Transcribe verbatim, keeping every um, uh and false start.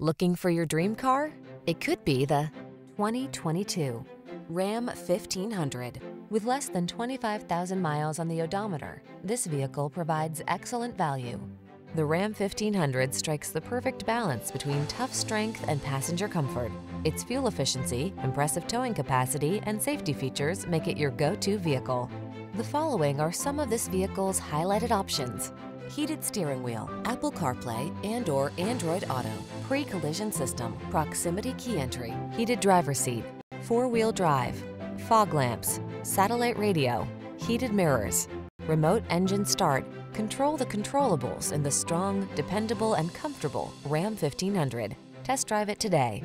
Looking for your dream car? It could be the twenty twenty-two Ram fifteen hundred. With less than twenty-five thousand miles on the odometer, this vehicle provides excellent value. The Ram fifteen hundred strikes the perfect balance between tough strength and passenger comfort. Its fuel efficiency, impressive towing capacity, and safety features make it your go-to vehicle. The following are some of this vehicle's highlighted options: heated steering wheel, Apple CarPlay and or Android Auto, pre-collision system, proximity key entry, heated driver's seat, four-wheel drive, fog lamps, satellite radio, heated mirrors, remote engine start. Control the controllables in the strong, dependable, and comfortable Ram fifteen hundred. Test drive it today.